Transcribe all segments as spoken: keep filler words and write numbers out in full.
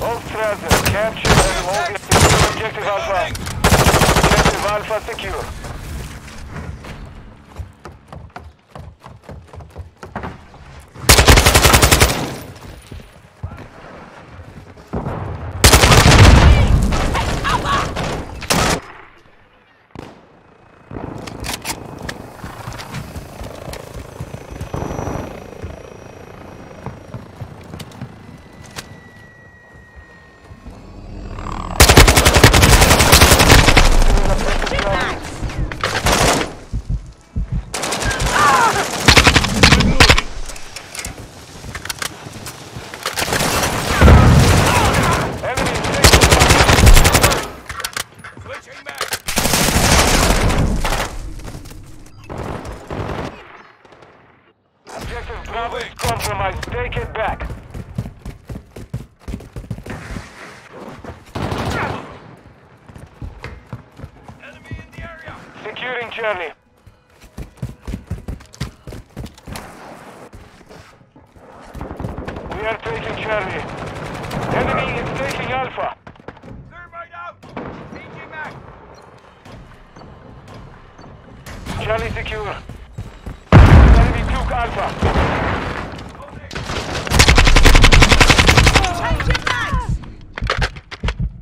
All present, capture and hold objective Alpha. Objective Alpha secure. Compromise, take it back. Enemy in the area. Securing Charlie. We are taking Charlie. Enemy is taking Alpha. Thermite out. Taking back. Charlie secure. Enemy took Alpha.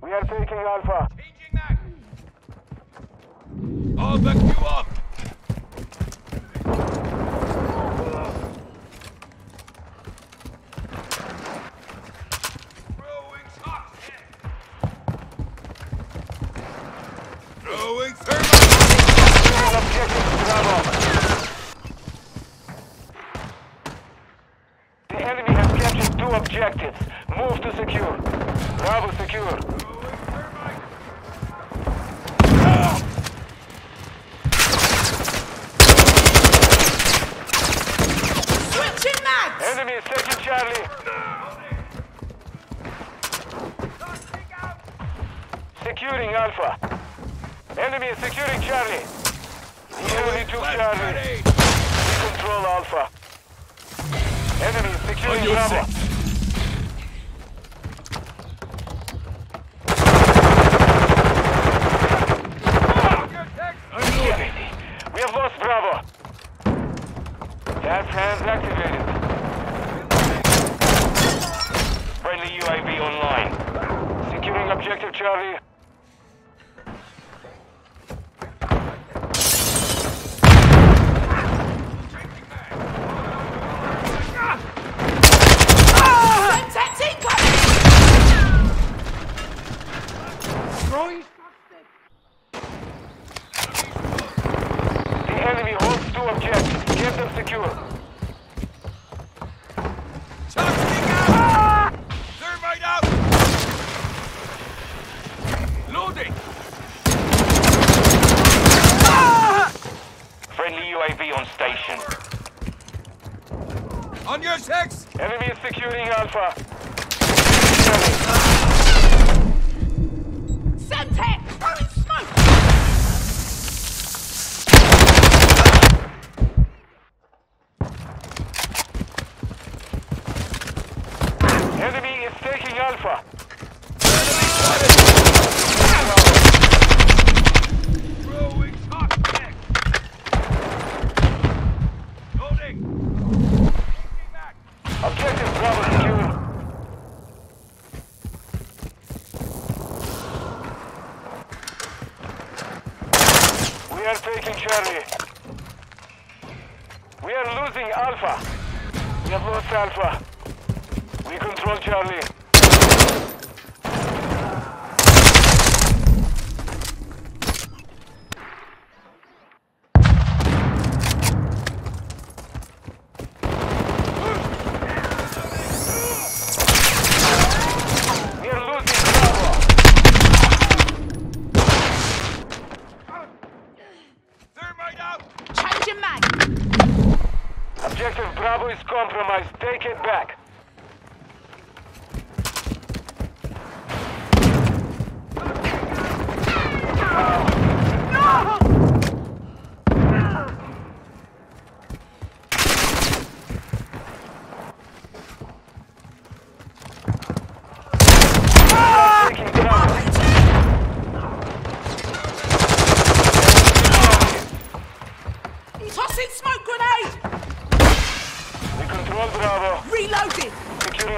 We are taking Alpha. Changing back. I'll back you up. Throwing shots. Throwing objectives. The enemy has captured two objectives. Move to secure. Bravo secure. Enemy is taking Charlie. Securing Alpha. Enemy is securing Charlie. The enemy took Charlie. We control Alpha. Enemy is securing Bravo. We have lost Bravo. Gas hands activated. Friendly U A V online. Securing objective Charlie. The enemy holds two objectives. Get them secure. On station. On your six! Enemy is securing Alpha. Semtex! Throwing smoke! Enemy is taking Alpha. We are taking Charlie. We are losing Alpha. We have lost Alpha. We control Charlie. Objective Bravo is compromised. Take it back. No!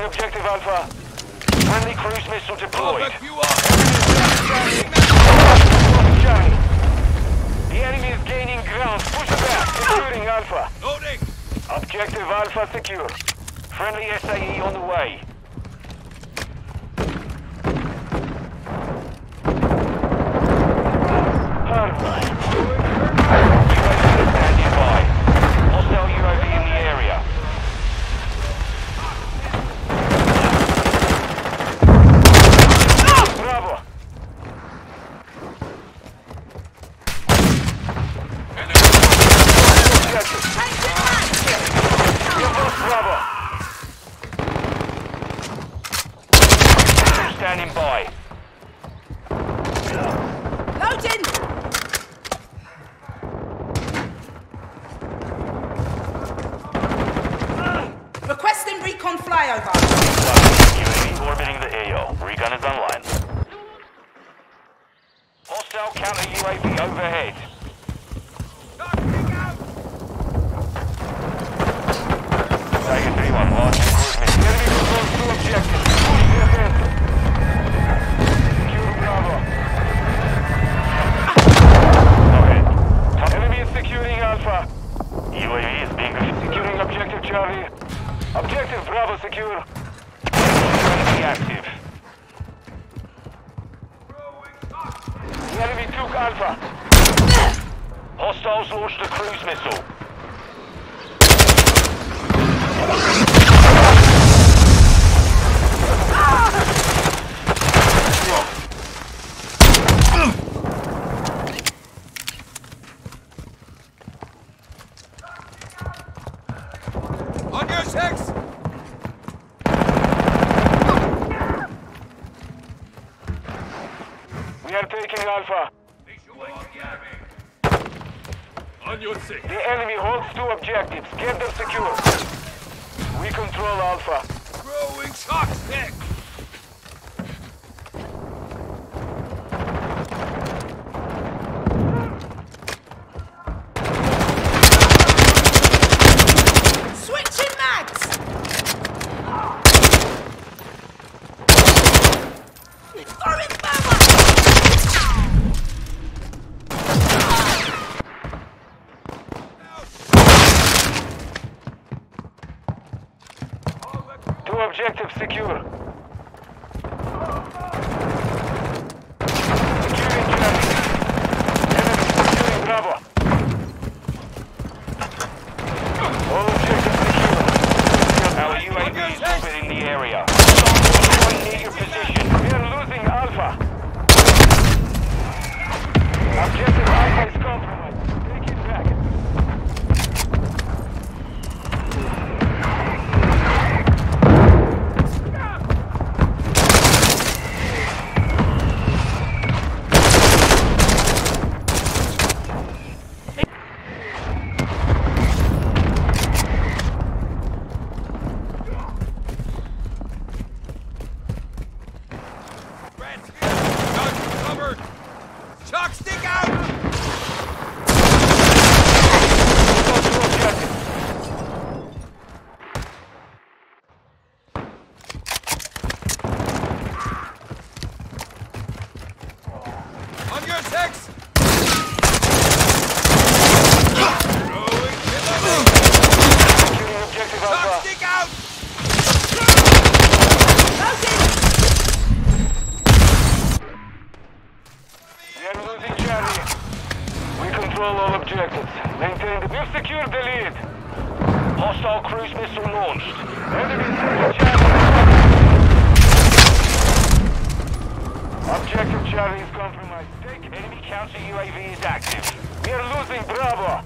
Taking objective Alpha. Friendly cruise missile deployed. The enemy is gaining ground. Push back, including Alpha. Loading. Objective Alpha secure. Friendly S A E on the way. Standing by. Loading! Uh, requesting recon flyover. U A V orbiting the A O. Recon is online. Hostile counter U A V overhead. Tiger three one launching cruise missile. Enemy reports to objective. Push your hands. U A V is being securing objective Charlie. Objective Bravo secure. Enemy active. The enemy took Alpha. Hostiles launched a cruise missile. We are taking Alpha. On your six. The enemy holds two objectives. Get them secure. We control Alpha. Throwing toxic. Objective secure. Securing traffic. Enemy securing Bravo. All objectives secure. Our U A V is open in the area. One near your position. We are losing Alpha. Objective Alpha is compromised. Take it back. Six! U A V is active. We are losing Bravo.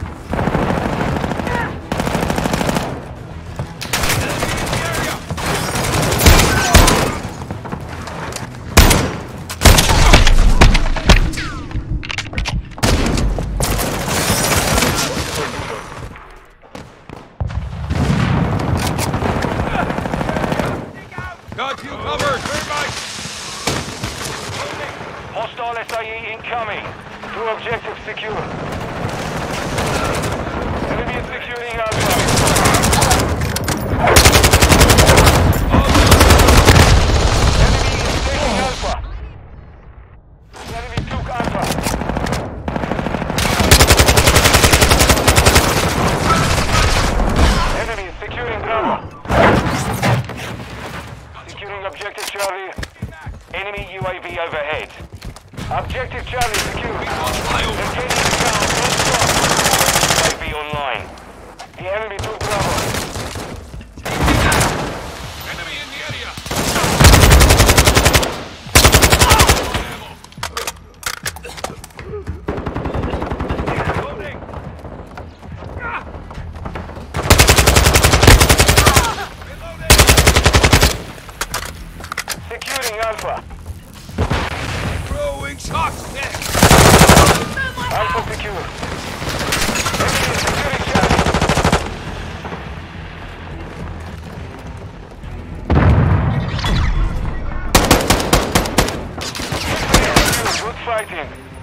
Got you covered. Very much. Hostile S I E incoming. Two objectives secure. Enemy is securing Alpha. Charlie. Enemy U A V overhead. Objective Charlie secured. Continue to U A V online. The enemy took Bravo. Fighting.